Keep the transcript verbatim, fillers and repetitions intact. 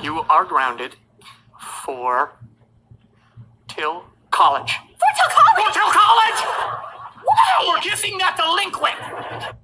You are grounded for till college. For till college? For till college? Why? We're kissing that delinquent.